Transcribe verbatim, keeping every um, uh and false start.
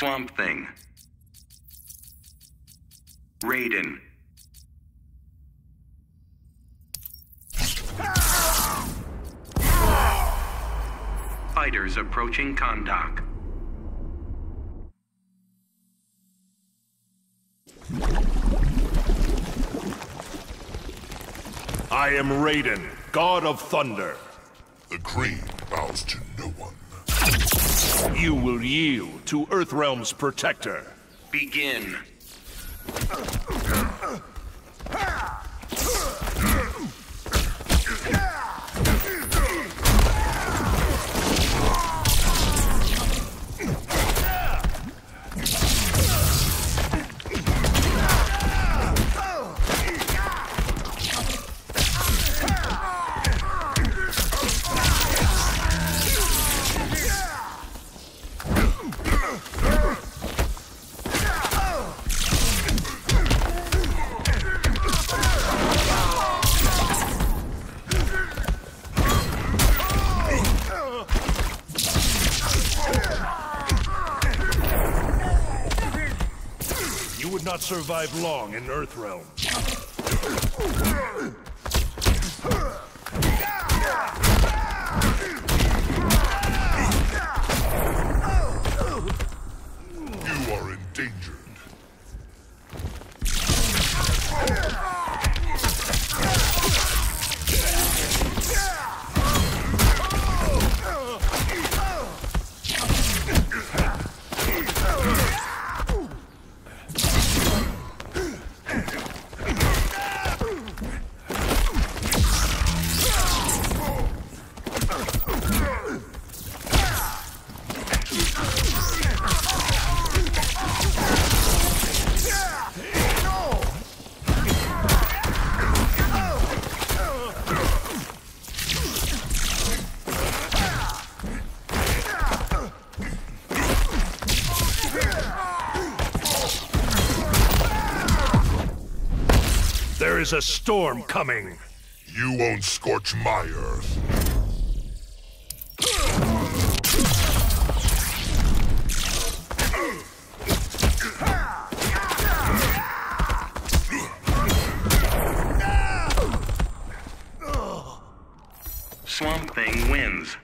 Swamp Thing, Raiden. Fighters approaching Kondak. I am Raiden, God of Thunder. The creed bows to no one. You will yield to Earthrealm's protector. Begin. You would not survive long in Earthrealm. You are endangered. There is a storm coming. You won't scorch my earth. Swamp Thing wins.